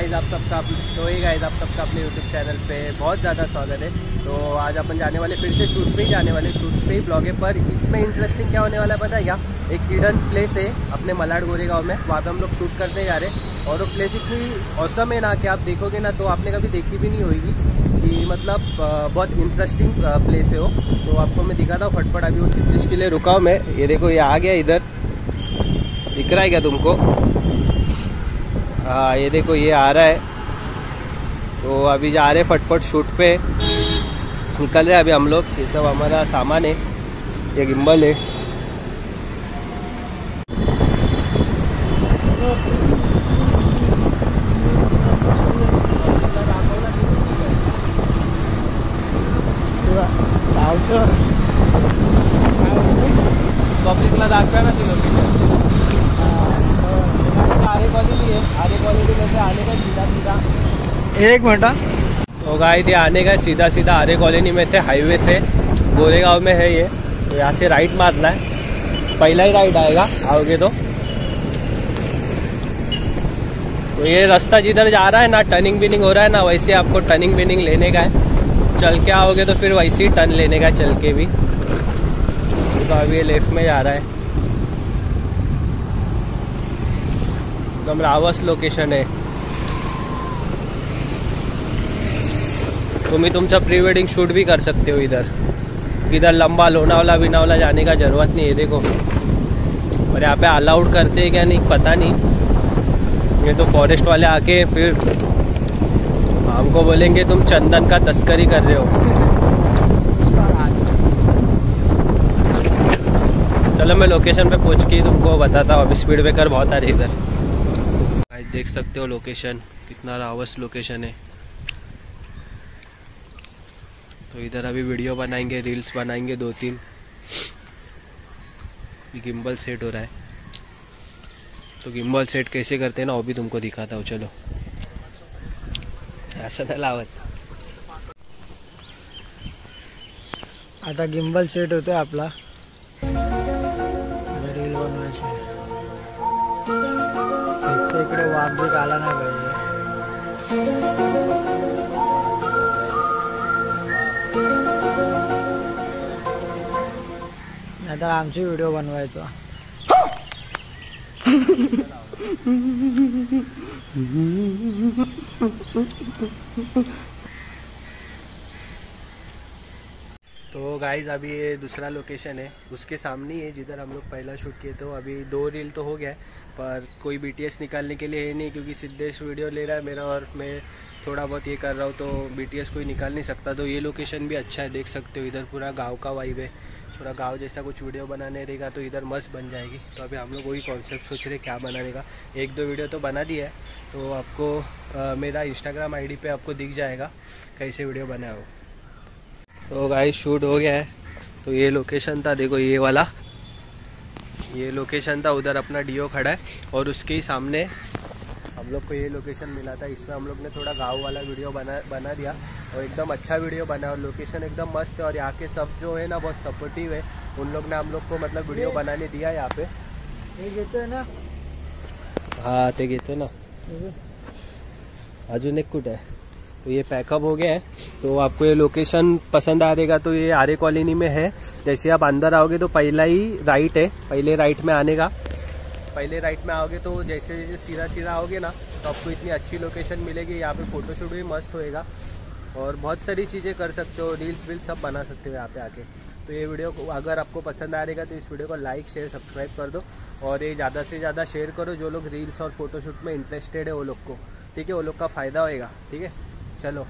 Guys आप सबका अपने यूट्यूब चैनल पे बहुत ज़्यादा स्वागत है। तो आज अपन जाने वाले फिर से शूट पे ही ब्लॉगे पर। इसमें इंटरेस्टिंग क्या होने वाला है पता है क्या? एक हिडन प्लेस है अपने मलाड गोरेगांव में, वहाँ पे हम लोग शूट करने जा रहे हैं। और वो प्लेस इतनी औसम है ना कि आप देखोगे ना तो आपने कभी देखी भी नहीं होगी, कि मतलब बहुत इंटरेस्टिंग प्लेस है वो। तो आपको मैं दिखाता हूँ फटफट। अभी वो सिद्धेश के लिए रुका हूँ मैं। ये देखो, ये आ गया, इधर दिख रहा है क्या तुमको? हाँ, ये देखो ये आ रहा है। तो अभी जा रहे फटफट शूट पे, निकल रहे अभी हम लोग। ये सब हमारा सामान है, ये गिम्बल है। पब्लिकला दाखवा ना तुला आरे कॉलोनी में से आने का सीधा एक घंटा। तो गाइस ये आने का सीधा आरे कॉलोनी में से, हाईवे से गोरेगांव में है ये। तो यहाँ से राइट मारना है, पहला ही राइट आएगा, आओगे तो ये रास्ता जिधर जा रहा है ना, टर्निंग बिनिंग हो रहा है ना, वैसे आपको टर्निंग बिनिंग लेने का है। चल के आओगे तो फिर वैसे ही टर्न लेने का चल के भी। तो अभी ये लेफ्ट में जा रहा है, अमरावस लोकेशन आहे। तुम्ही तुमचा प्री वेडिंग शूट भी कर सकते हो इधर। लंबा लोनावला बिनावला जाने का जरूरत नहीं है। देखो, और यहाँ पे अलाउड करते हैं क्या नहीं पता नहीं। ये तो फॉरेस्ट वाले आके फिर हमको बोलेंगे तुम चंदन का तस्करी कर रहे हो। चलो मैं लोकेशन पे पहुँच के तुमको बताता हूँ। अभी स्पीड ब्रेकर बहुत आ रही इधर, देख सकते हो लोकेशन कितना रावस लोकेशन है। तो इधर अभी वीडियो बनाएंगे, रील्स बनाएंगे दो तीन। ये गिम्बल सेट हो रहा है, तो गिम्बल सेट कैसे करते हैं ना वो भी तुमको दिखाता हूँ। चलो ऐसा ना लावत आता गिम्बल सेट होता है आपला रील बनवायचे। इकडे वाघ भी आला नाही पाहिजे, नाहीतर आमची व्हिडिओ बनवायचा। तो गाइज अभी ये दूसरा लोकेशन है, उसके सामने ही है जिधर हम लोग पहला शूट किए। तो अभी 2 रील तो हो गया है, पर कोई बीटीएस निकालने के लिए है नहीं, क्योंकि सिद्धेश वीडियो ले रहा है मेरा और मैं थोड़ा बहुत ये कर रहा हूँ, तो बीटीएस कोई निकाल नहीं सकता। तो ये लोकेशन भी अच्छा है, देख सकते हो। इधर पूरा गाँव का वाइब है, पूरा गाँव जैसा कुछ वीडियो बनाने रहेगा तो इधर मस्त बन जाएगी। तो अभी हम लोग वही कॉन्सेप्ट सोच रहे क्या बनाने का। 1-2 वीडियो तो बना दिया है, तो आपको मेरा इंस्टाग्राम आई डी पे आपको दिख जाएगा कैसे वीडियो बनाया हो। तो गाइस शूट हो गया है। तो ये लोकेशन था, देखो ये वाला, ये लोकेशन था। उधर अपना डीओ खड़ा है और उसके ही सामने हम लोग को ये लोकेशन मिला था। इसमें हम लोग ने थोड़ा गांव वाला वीडियो बना दिया और एकदम अच्छा वीडियो बना, और लोकेशन एकदम मस्त है। और यहाँ के सब जो है ना बहुत सपोर्टिव है, उन लोग ने हम लोग को मतलब वीडियो बनाने दिया यहाँ पे। हाँ ते घेतो ना, अजून एक कुठे है। तो ये पैकअप हो गया है। तो आपको ये लोकेशन पसंद आ रहेगा तो ये आरे कॉलोनी में है। जैसे आप अंदर आओगे तो पहला ही राइट है, पहले राइट में आने का। पहले राइट में आओगे तो जैसे जैसे सीधा आओगे ना तो आपको इतनी अच्छी लोकेशन मिलेगी। यहाँ पे फोटोशूट भी मस्त होएगा और बहुत सारी चीज़ें कर सकते हो, रील्स वील्स सब बना सकते हो यहाँ पे आके। तो ये वीडियो अगर आपको पसंद आ रहेगा तो इस वीडियो को लाइक शेयर सब्सक्राइब कर दो, और ये ज़्यादा से ज़्यादा शेयर करो जो लोग रील्स और फोटोशूट में इंटरेस्टेड है वो लोग को, ठीक है, वो लोग का फ़ायदा होएगा, ठीक है। चलो,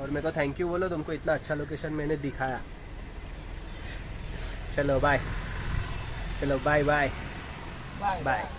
और मेरे को थैंक यू बोलो, तुमको इतना अच्छा लोकेशन मैंने दिखाया। चलो बाय, बाय।